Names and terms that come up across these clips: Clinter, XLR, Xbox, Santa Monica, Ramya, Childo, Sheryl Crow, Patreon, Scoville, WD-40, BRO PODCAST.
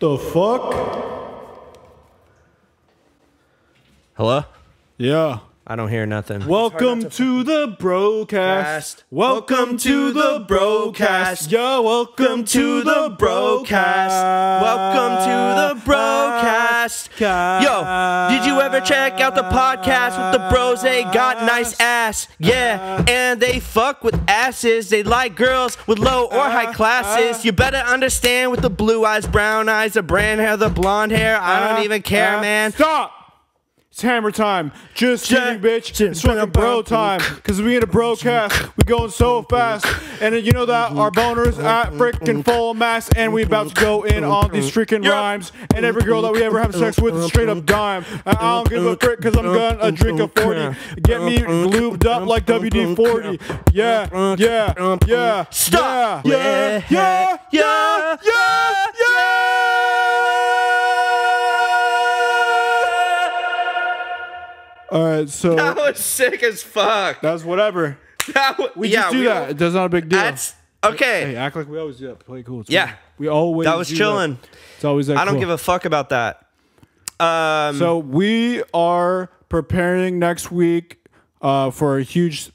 The fuck? Hello? Yeah. I don't hear nothing. Welcome to the BroCast. Welcome to the BroCast. Yeah, welcome to the BroCast. Welcome to the BroCast. Yo, did you ever check out the podcast with the bros? They got nice ass. Yeah, and they fuck with asses. They like girls with low or high classes. You better understand with the blue eyes, brown eyes, the brand hair, the blonde hair. I don't even care, man. Stop. It's hammer time. Just kidding, bitch. It's fucking bro time. Cause we in a bro cast. We going so fast. And you know that our boners at freaking full mass. And we about to go in on these freaking rhymes. And every girl that we ever have sex with is straight up dime. And I don't give a frick cause I'm gonna drink a 40. Get me lubed up like WD-40. Yeah, yeah, yeah. Stop. Yeah, yeah, yeah, yeah, yeah. All right, so that was sick as fuck. That was whatever. We just do that. That's not a big deal. That's okay. Hey, act like we always do that. Play cool. It's cool. We always. That was chilling. It's always. That I don't give a fuck about that. So we are preparing next week for a huge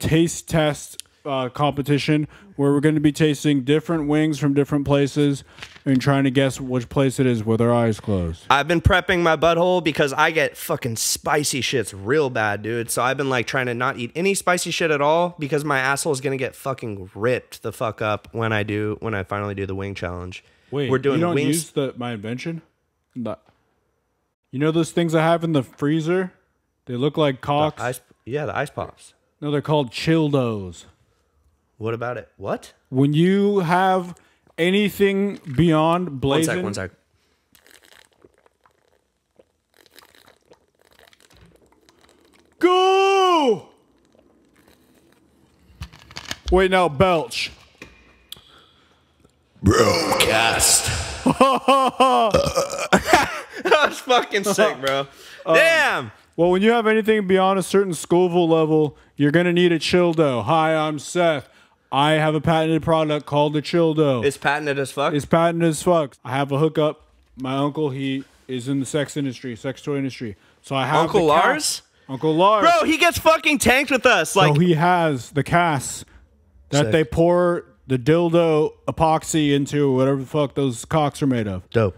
taste test competition where we're going to be tasting different wings from different places and trying to guess which place it is with our eyes closed. I've been prepping my butthole because I get fucking spicy shits real bad, dude. So I've been like trying to not eat any spicy shit at all because my asshole is going to get fucking ripped the fuck up when I do, when I finally do the wing challenge. Wait, we're doing you don't use my invention? You know those things I have in the freezer? They look like cocks. The ice pops. No, they're called Childos. What about it? What? When you have anything beyond blazing. One sec, Go! Wait, now belch. Broadcast. That was fucking sick, bro. Damn! Well, when you have anything beyond a certain Scoville level, you're going to need a Childo. Hi, I'm Seth. I have a patented product called the Childo. It's patented as fuck? It's patented as fuck. I have a hookup. My uncle, he is in the sex industry, sex toy industry. So I have Uncle Lars? Uncle Lars. Bro, he gets fucking tanked with us. Like, so he has the casts that they pour the dildo epoxy into, whatever the fuck those cocks are made of. Dope.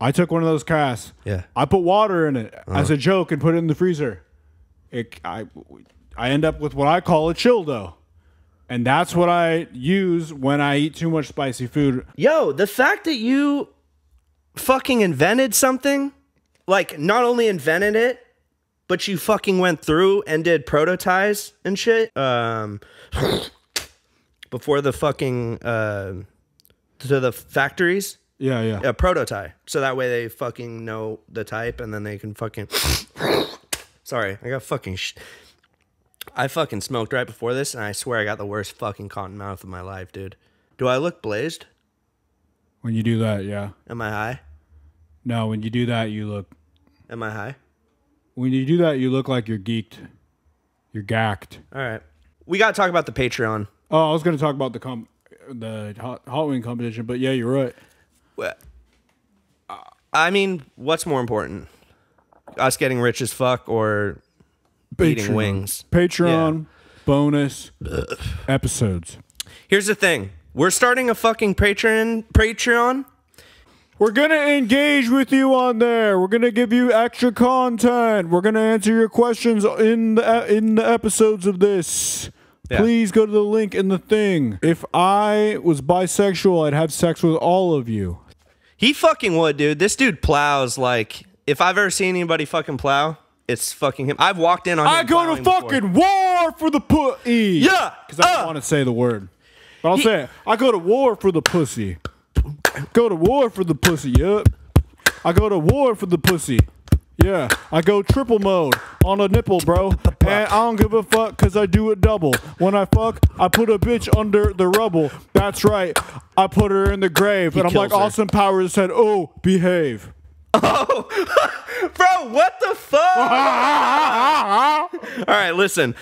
I took one of those casts. Yeah. I put water in it as a joke and put it in the freezer. I end up with what I call a Childo. And that's what I use when I eat too much spicy food. Yo, the fact that you fucking invented something, like not only invented it, but you fucking went through and did prototypes and shit. Before the fucking, to the factories. Yeah, yeah. A prototype. So that way they fucking know the type and then they can fucking. Sorry, I got fucking. I fucking smoked right before this, and I swear I got the worst fucking cotton mouth of my life, dude. Do I look blazed? When you do that, yeah. Am I high? No, when you do that, you look... Am I high? When you do that, you look like you're geeked. You're gacked. All right. We got to talk about the Patreon. Oh, I was going to talk about the hot wing competition, but yeah, you're right. Well, I mean, what's more important? Us getting rich as fuck or... Patreon. Wings. Patreon bonus episodes. Here's the thing. We're starting a fucking Patreon. We're going to engage with you on there. We're going to give you extra content. We're going to answer your questions in the episodes of this. Yeah. Please go to the link in the thing. If I was bisexual, I'd have sex with all of you. He fucking would, dude. This dude plows like... If I've ever seen anybody fucking plow... It's fucking him. I've walked in on him. I go to fucking war for the pussy. Yeah. Because I don't want to say the word. But I'll say it. I go to war for the pussy. Go to war for the pussy. Yep. I go to war for the pussy. Yeah. I go triple mode on a nipple, bro. And I don't give a fuck because I do it double. When I fuck, I put a bitch under the rubble. That's right. I put her in the grave. And I'm like Austin Powers said, oh, behave. Oh, bro, what the fuck? All right, listen,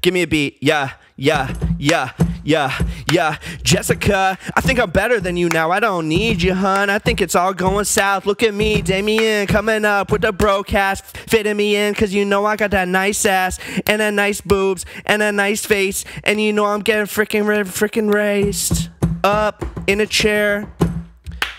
give me a beat. Yeah, yeah, yeah, Yeah, Jessica, I think I'm better than you now. I don't need you, hun. I think it's all going south. Look at me, Damien, coming up with the brocast, fitting me in, cause you know I got that nice ass and a nice boobs and a nice face, and you know I'm getting freaking raised up in a chair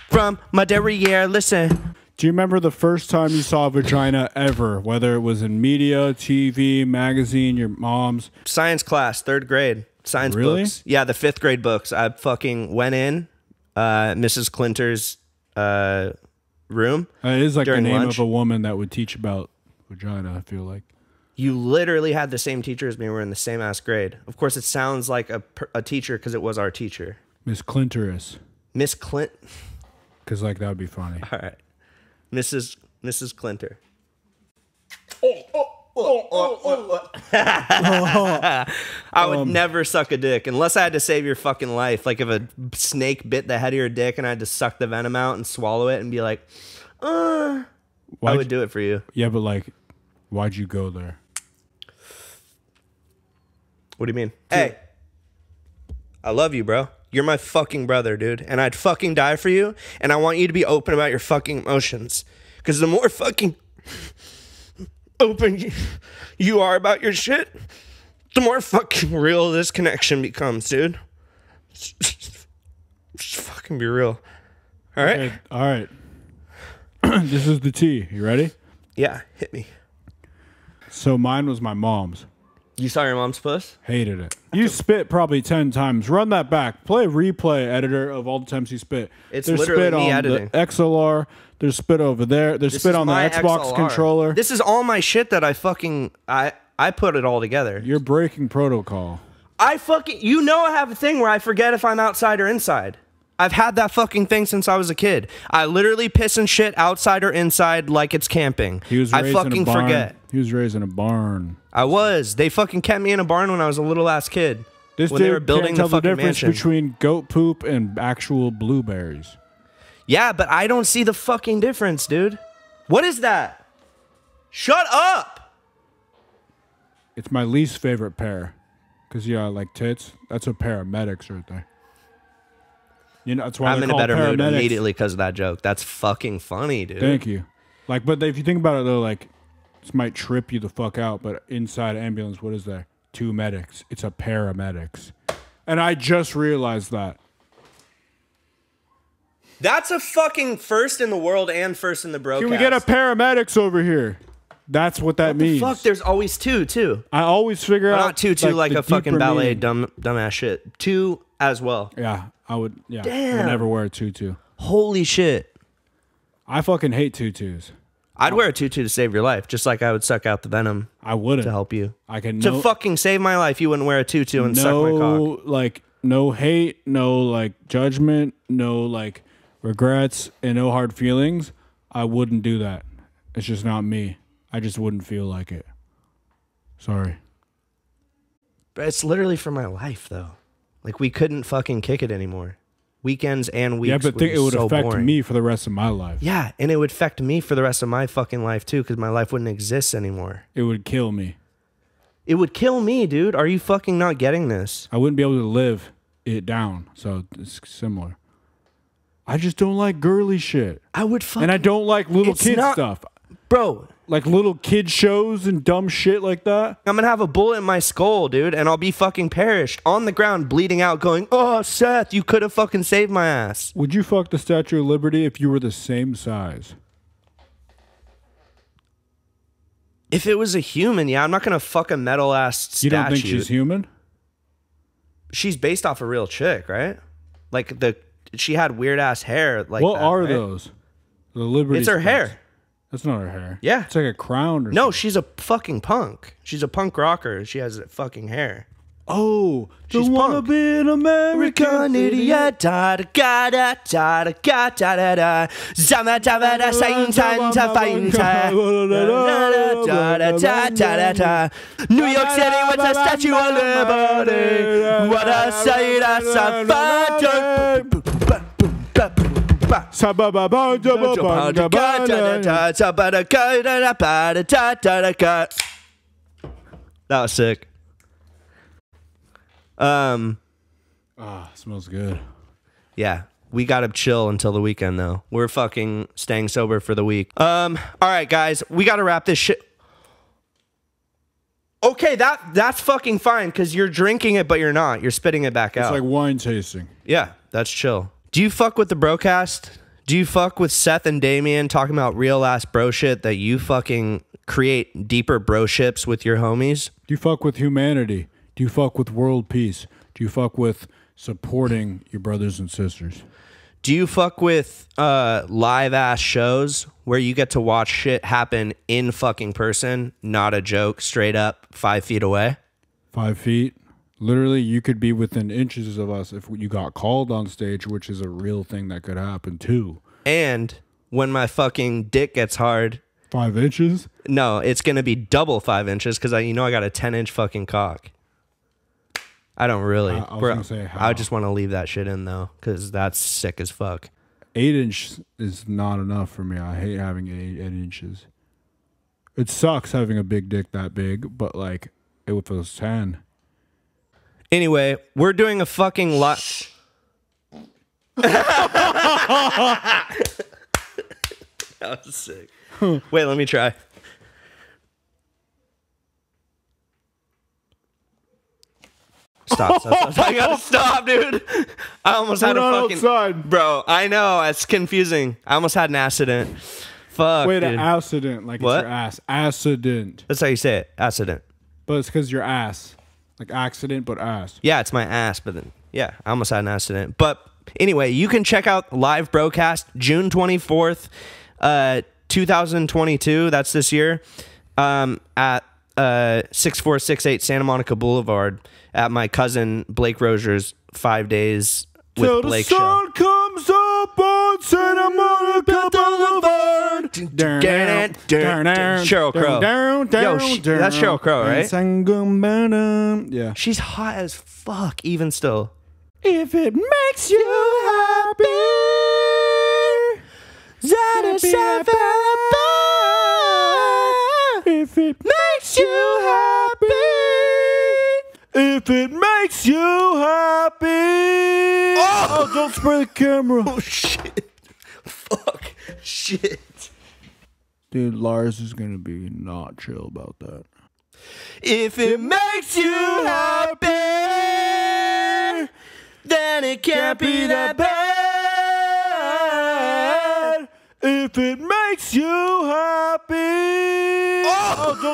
from my derriere. Listen. Do you remember the first time you saw a vagina ever, whether it was in media, TV, magazine, your mom's? Science class, 3rd grade. Science books. Yeah, the 5th grade books. I fucking went in Mrs. Clinter's room. It is like the name of a woman that would teach about vagina, I feel like. You literally had the same teacher as me. We're in the same ass grade. Of course, it sounds like a teacher because it was our teacher. Miss Clinter's. Miss Clint. Because like that would be funny. All right. Mrs. Clinter. I would never suck a dick unless I had to save your fucking life. Like if a snake bit the head of your dick and I had to suck the venom out and swallow it and be like, I would do it for you. Yeah, but like, why'd you go there? What do you mean? Hey, I love you, bro. You're my fucking brother, dude, and I'd fucking die for you, and I want you to be open about your fucking emotions, because the more fucking open you are about your shit, the more fucking real this connection becomes, dude. Just fucking be real. All right? Okay, all right. This is the tea. You ready? Yeah, hit me. So mine was my mom's. You saw your mom's puss? Hated it. You spit probably 10 times. Run that back. Play a replay editor of all the times you spit. It's there's literally spit me on editing. The XLR. There's spit over there. There's spit on the Xbox XLR. Controller. This is all my shit that I fucking... I put it all together. You're breaking protocol. I fucking... You know I have a thing where I forget if I'm outside or inside. I've had that fucking thing since I was a kid. I literally piss and shit outside or inside like it's camping. He was raised in a barn. Forget. He was raised in a barn. I was. They fucking kept me in a barn when I was a little ass kid. This when dude they were building can't tell the difference mansion. Between goat poop and actual blueberries. Yeah, but I don't see the fucking difference, dude. What is that? Shut up! It's my least favorite pair. Because, yeah, I like tits. That's a paramedics right there. You know, that's why I'm in a better mood immediately because of that joke. That's fucking funny, dude. Thank you. Like, but if you think about it, though, like, this might trip you the fuck out, but inside ambulance, what is there? 2 medics. It's a paramedics. And I just realized that. That's a fucking first in the world and first in the brocast. Can we get a paramedics over here? That's what that means. Fuck, there's always 2, too. I always figure out. Not 2, 2, like a fucking ballet dumbass shit. 2 as well. Yeah. I would, yeah. Damn. I would never wear a tutu. Holy shit. I fucking hate tutus. I'd wear a tutu to save your life, just like I would suck out the venom. I wouldn't. To help you. I can. To fucking save my life, you wouldn't wear a tutu and suck my cock. Like, no hate, no, like, judgment, no, like, regrets, and no hard feelings. I wouldn't do that. It's just not me. I just wouldn't feel like it. Sorry. But it's literally for my life, though. Like, we couldn't fucking kick it anymore. Weekends and weeks. Yeah, but think it would affect me for the rest of my life. Yeah, and it would affect me for the rest of my fucking life, too, because my life wouldn't exist anymore. It would kill me. It would kill me, dude. Are you fucking not getting this? I wouldn't be able to live it down, so it's similar. I just don't like girly shit. I would fucking... And I don't like little kid stuff. Bro... Like little kid shows and dumb shit like that. I'm gonna have a bullet in my skull, dude, and I'll be fucking perished on the ground, bleeding out, going, "Oh, Seth, you could have fucking saved my ass." Would you fuck the Statue of Liberty if you were the same size? If it was a human, yeah, I'm not gonna fuck a metal ass statue. You don't think she's human? She's based off a real chick, right? Like she had weird ass hair. Like what that, are right? those? The Liberty. It's her spots. Hair. That's not her hair. Yeah. It's like a crown or something. No, she's a fucking punk. She's a punk rocker. She has fucking hair. Oh, she's punk. Wanna be an American idiot. Da da da da da da da da. Zama da da da da da da da. New York City with a Statue of Liberty. What a sight, a safari. That was sick. Ah, oh, smells good. Yeah. We got to chill until the weekend, though. We're fucking staying sober for the week. All right, guys. We got to wrap this shit. Okay, that's fucking fine because you're drinking it, but you're not. You're spitting it back out. It's like wine tasting. Yeah, that's chill. Do you fuck with the Brocast? Do you fuck with Seth and Damien talking about real-ass bro shit that you fucking create deeper bro ships with your homies? Do you fuck with humanity? Do you fuck with world peace? Do you fuck with supporting your brothers and sisters? Do you fuck with live-ass shows where you get to watch shit happen in fucking person, not a joke, straight up, 5 feet away? 5 feet. Literally, you could be within inches of us if you got called on stage, which is a real thing that could happen, too. And when my fucking dick gets hard... 5 inches? No, it's going to be double 5 inches because, you know, I got a 10-inch fucking cock. I don't really. I was gonna say how. I just want to leave that shit in, though, because that's sick as fuck. 8-inch is not enough for me. I hate having eight inches. It sucks having a big dick that big, but, like, it feels 10. Anyway, we're doing a fucking lot. That was sick. Wait, let me try. Stop. I gotta stop, dude. I almost had a fucking... outside. Bro, I know. It's confusing. I almost had an accident. Fuck, wait, dude. An accident. Like, what? It's your ass. Accident. That's how you say it. Accident. But it's because your ass. Like, accident, but ass. Yeah, it's my ass, but then... Yeah, I almost had an accident. But anyway, you can check out Live Brocast June 24th, 2022. That's this year. At... 6468 Santa Monica Boulevard at my cousin Blake Rozier's 5 days with till Blake the sun show. Comes up on Santa Monica Boulevard. Sheryl Crow. Yo, that's Sheryl Crow, right? Yeah. She's hot as fuck, even still. If it makes you happy, that is if it makes you happy, if it makes you happy. Oh, don't spray the camera. Oh, shit. Fuck. Shit. Dude, Lars is going to be not chill about that. If it makes you happy, then it can't be that bad. If it makes you happy. Oh,